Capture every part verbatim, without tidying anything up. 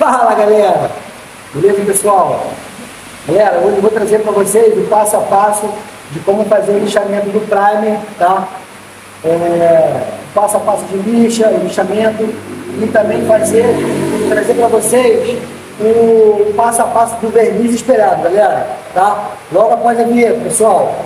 Fala, galera! Beleza, pessoal? Galera, hoje eu vou trazer para vocês o passo a passo de como fazer o lixamento do primer, tá? É, passo a passo de lixa, lixamento, e também fazer, trazer para vocês o passo a passo do verniz esperado, galera, tá? Logo após a vinheta, pessoal!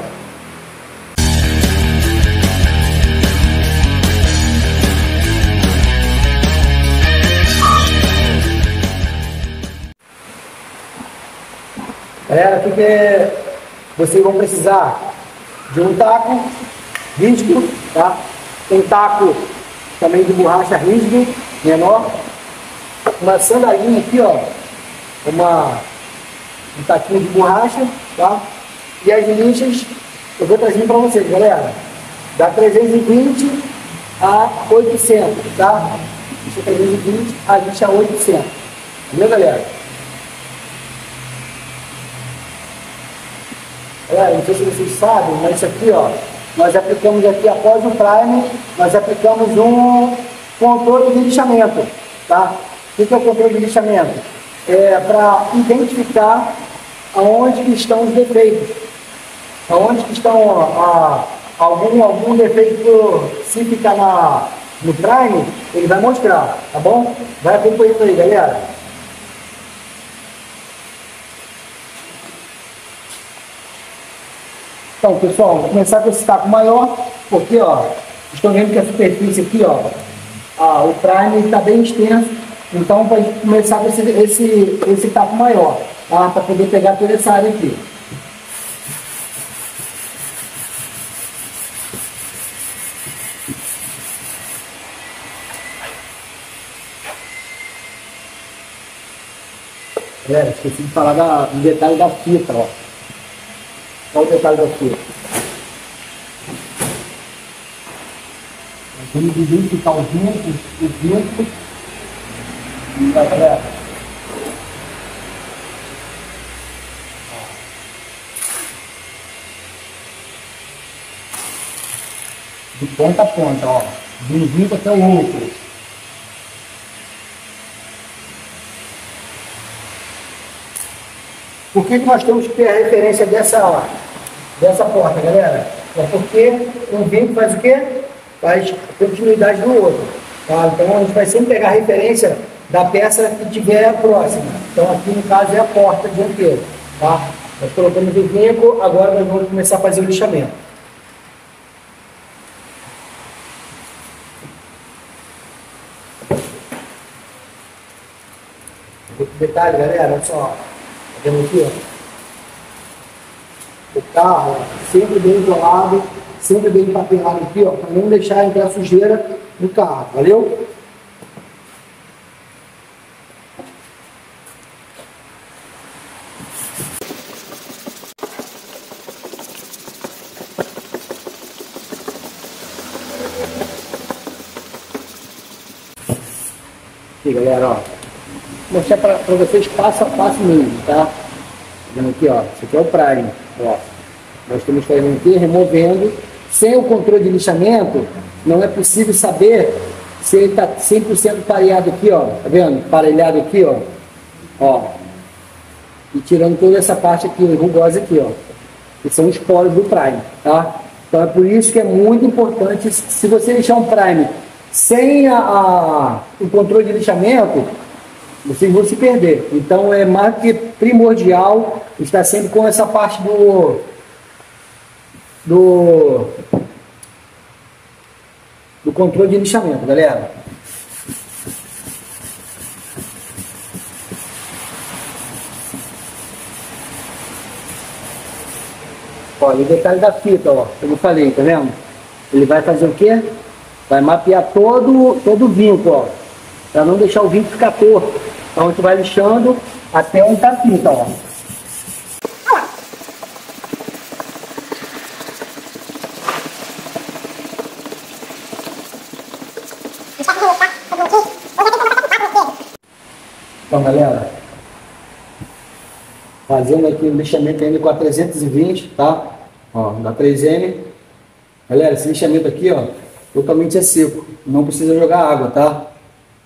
Galera, aqui que vocês vão precisar de um taco rígido, tá? Um taco também de borracha rígido, menor. Uma sandalinha aqui, ó. Uma, um taquinho de borracha, tá? E as lixas eu vou trazer para vocês, galera. Dá trezentos e vinte a oitocentos, tá? Lixa trezentos e vinte, a lixa oitocentos. Entendeu, galera? É, não sei se vocês sabem, mas isso aqui, ó, nós aplicamos aqui após o primer, nós aplicamos um controle de lixamento, tá? O que é o controle de lixamento? É para identificar aonde que estão os defeitos, aonde que estão a, a, algum, algum defeito, se ficar na, no primer, ele vai mostrar, tá bom? Vai acompanhando aí, galera. Então, pessoal, vou começar com esse taco maior, porque, ó, estou vendo que a superfície aqui, ó, a, o primer está bem extenso, então vai começar com esse, esse, esse taco maior, tá? Para poder pegar toda essa área aqui. Galera, esqueci de falar da, do detalhe da fita, ó. Olha o detalhe da fita. Vamos identificar o vento, o vento. Olha, galera. De ponta a ponta, ó. De um vento até o outro. Por que nós temos que ter a referência dessa dessa porta, galera? É porque um bico faz o quê? Faz continuidade do outro. Tá? Então a gente vai sempre pegar a referência da peça que tiver próxima. Então aqui no caso é a porta dianteira. Tá? Nós colocamos o bico, agora nós vamos começar a fazer o lixamento. Detalhe, galera, olha só. Temos aqui, ó, o carro, ó, sempre bem isolado, sempre bem papelado aqui, ó, para não deixar entrar sujeira no carro, valeu? Aqui, galera, ó. Vou mostrar para vocês passo a passo mesmo, tá? Vendo aqui, ó, isso aqui é o primer, ó. Nós estamos fazendo aqui, removendo. Sem o controle de lixamento, não é possível saber se ele está cem por cento pareado aqui, ó. Tá vendo? Parelhado aqui, ó. Ó. E tirando toda essa parte aqui, rugosa aqui, ó. Que são os poros do primer, tá? Então é por isso que é muito importante, se você deixar um primer sem a, a, o controle de lixamento, vocês vão se perder. Então é mais que primordial estar sempre com essa parte do do do controle de lixamento, galera. Olha o detalhe da fita, ó, como eu falei, tá vendo? Ele vai fazer o quê? Vai mapear todo todo o vinco, ó, para não deixar o vinco ficar torto. Então a gente vai lixando até onde está a fita, ó. Então, galera, fazendo aqui o lixamento ainda com a trezentos e vinte, tá? Ó, da três M. Galera, esse lixamento aqui, ó, totalmente é seco. Não precisa jogar água, tá?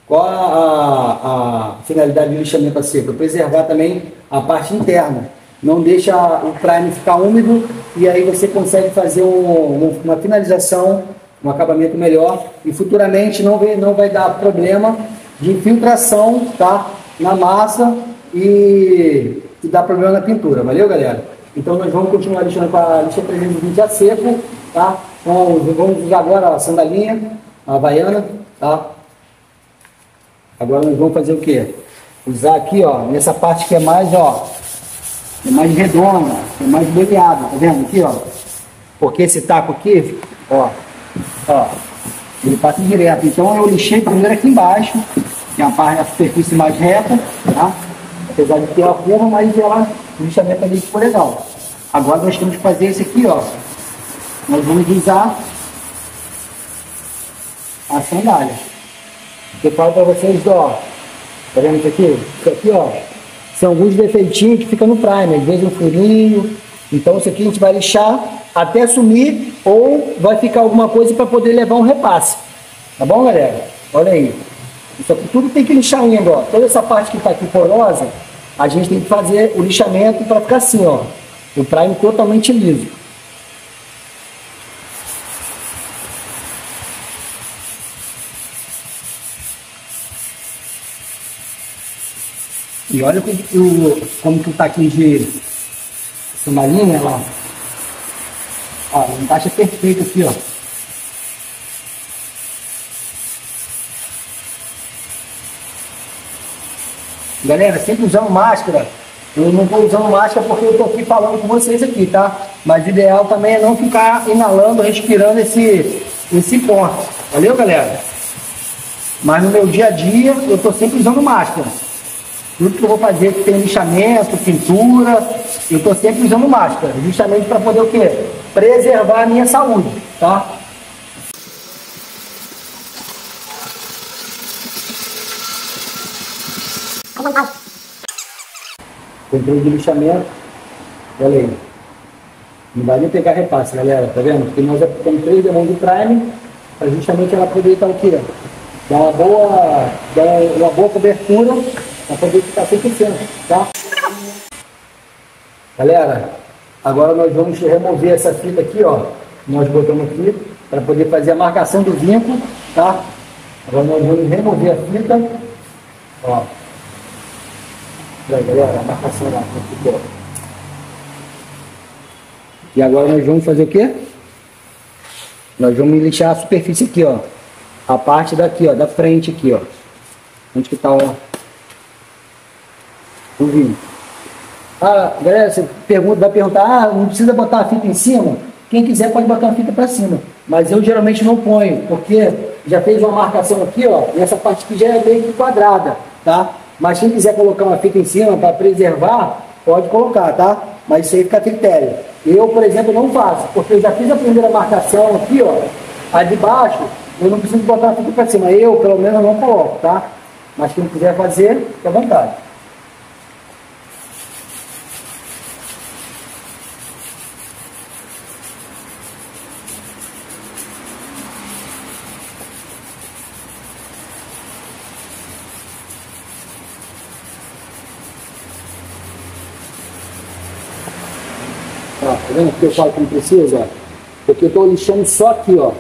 Qual a, a, a finalidade do lixamento a seco, preservar também a parte interna. Não deixa o prime ficar úmido e aí você consegue fazer um, uma finalização, um acabamento melhor e futuramente não vai, não vai dar problema de infiltração, tá, na massa e, e dar problema na pintura. Valeu, galera? Então nós vamos continuar lixando com a lixa trezentos e vinte a seco, tá? Vamos, vamos usar agora a sandalinha, a havaiana, tá? Agora nós vamos fazer o que? Usar aqui, ó, nessa parte que é mais, ó, é mais redonda, é mais delineada, tá vendo aqui, ó? Porque esse taco aqui, ó, ó, ele passa direto. Então eu lixei primeiro aqui embaixo, que é a parte da superfície mais reta, tá? Apesar de ter uma curva, mas ela, o lixamento ali ficou legal. Agora nós temos que fazer esse aqui, ó. Nós vamos usar a sandália. Eu falo para vocês, ó, tá vendo isso aqui? Isso aqui, ó, são alguns defeitinhos que ficam no prime, às vezes um furinho. Então isso aqui a gente vai lixar até sumir ou vai ficar alguma coisa para poder levar um repasse. Tá bom, galera? Olha aí. Isso aqui tudo tem que lixar ainda, ó. Toda essa parte que está aqui porosa, a gente tem que fazer o lixamento para ficar assim, ó. O prime totalmente liso. E olha o, como que o taquinho de sandalinha, ela, ó, a encaixa perfeita aqui, ó. Galera, sempre usando máscara. Eu não estou usando máscara porque eu estou aqui falando com vocês aqui, tá? Mas o ideal também é não ficar inalando, respirando esse, esse ponto. Valeu, galera? Mas no meu dia a dia, eu estou sempre usando máscara. Tudo que eu vou fazer que tem lixamento, pintura, eu estou sempre usando máscara, justamente para poder o quê? Preservar a minha saúde, tá? Comprei de lixamento, olha aí, não vai nem pegar repasse, galera, tá vendo? Porque nós já comprei de mão do prime, para justamente ela aproveitar o quê? Dar uma boa, dar uma boa cobertura, para poder ficar cem por cento, tá? Galera, agora nós vamos remover essa fita aqui, ó. Nós botamos aqui para poder fazer a marcação do vinco, tá? Agora nós vamos remover a fita, ó. Olha aí, galera, a marcação lá ficou. E agora nós vamos fazer o quê? Nós vamos lixar a superfície aqui, ó. A parte daqui, ó, da frente aqui, ó. Onde que tá o... o vinho. Ah, galera, você pergunta, vai perguntar, ah, não precisa botar a fita em cima? Quem quiser pode botar a fita para cima, mas eu geralmente não ponho, porque já fez uma marcação aqui, ó, e essa parte aqui já é bem quadrada, tá? Mas quem quiser colocar uma fita em cima para preservar, pode colocar, tá? Mas isso aí fica a critério. Eu, por exemplo, não faço, porque eu já fiz a primeira marcação aqui, ó, a de baixo, eu não preciso botar a fita para cima, eu, pelo menos, não coloco, tá? Mas quem quiser fazer, fica à vontade. Tá vendo porque eu falo que não precisa? Porque eu estou lixando só aqui, ó.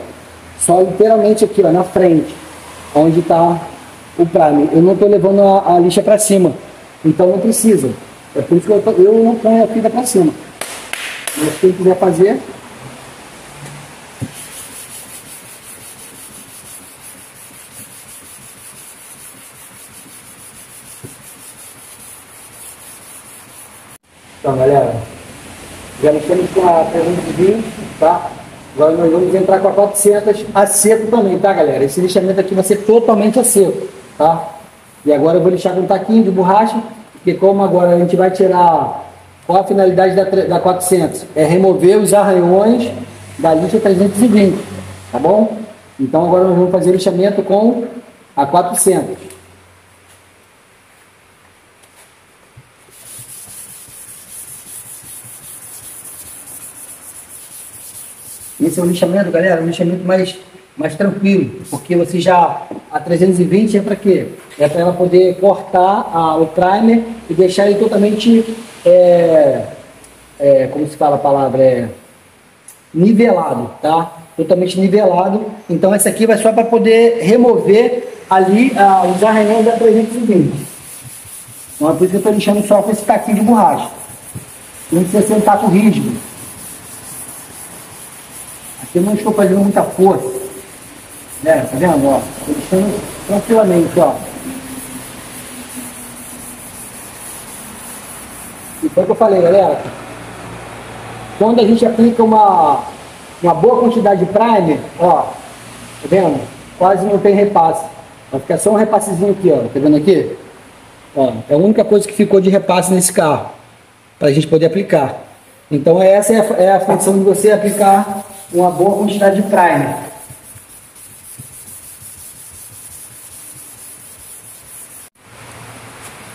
Só literalmente aqui, ó, na frente. Onde está o prime. Eu não estou levando a, a lixa para cima. Então não precisa. É por isso que eu, tô, eu não ponho a fita para cima. Mas quem quiser fazer... Então, galera... Já estamos com a trezentos e vinte, tá? Agora nós vamos entrar com a quatrocentos a seco também, tá, galera? Esse lixamento aqui vai ser totalmente a seco, tá? E agora eu vou lixar com um taquinho de borracha, porque como agora a gente vai tirar... Qual a finalidade da, da quatrocentos? É remover os arranhões da lixa trezentos e vinte, tá bom? Então agora nós vamos fazer o lixamento com a quatrocentos. Esse é o lixamento, galera, um lixamento mais mais tranquilo, porque você já, a trezentos e vinte é para quê? É para ela poder cortar a, o primer e deixar ele totalmente, é, é, como se fala a palavra, é, nivelado, tá? Totalmente nivelado. Então essa aqui vai só para poder remover ali a, os arranhões da trezentos e vinte. Então é por isso que eu estou lixando só com esse taquinho de borracha. Não precisa ser um taco rígido. Aqui eu não estou fazendo muita força. É, tá vendo? Ó, estou deixando tranquilamente, ó. E foi o que eu falei, galera. Quando a gente aplica uma, uma boa quantidade de primer, ó, tá vendo? Quase não tem repasse. Vai ficar só um repassezinho aqui, ó. Tá vendo aqui? Ó, é a única coisa que ficou de repasse nesse carro, para a gente poder aplicar. Então essa é a, é a função de você aplicar uma boa quantidade de primer.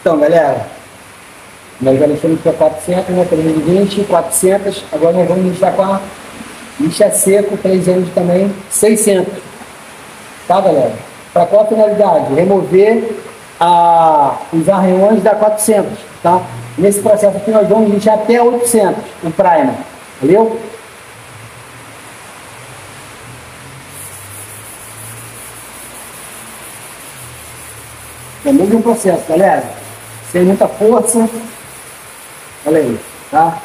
Então, galera, nós já lixamos para quatrocentos, né? trezentos e vinte, quatrocentos. Agora nós vamos lixar com a lixa seco, trezentos também, seiscentos. Tá, galera? Para qual finalidade? Remover a, os arranhões da quatrocentos, tá? Nesse processo aqui nós vamos lixar até oitocentos o primer, valeu? É o mesmo processo, galera. Sem muita força, olha aí, tá?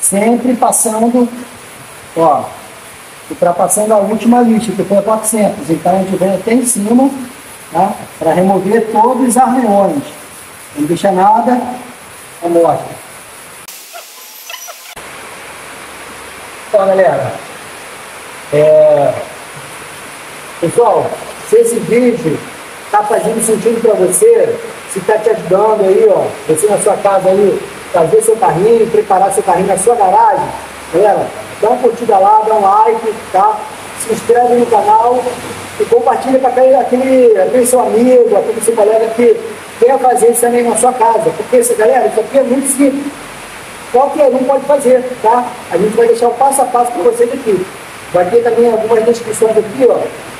Sempre passando, ó, ultrapassando a última lixa, que foi a quatrocentos, então a gente vem até em cima, tá? Para remover todos os arranhões, não deixa nada à morte. Então, galera, é... pessoal, se esse vídeo tá fazendo sentido para você, se está te ajudando aí, ó, você na sua casa aí, fazer seu carrinho, preparar seu carrinho na sua garagem, galera, dá uma curtida lá, dá um like, tá? Se inscreve no canal e compartilha com aquele, aquele, aquele seu amigo, aquele seu colega que quer fazer isso também na sua casa, porque, galera, isso aqui é muito simples, qualquer um pode fazer, tá? A gente vai deixar o passo a passo para vocês aqui. Vai ter também algumas descrições aqui, ó,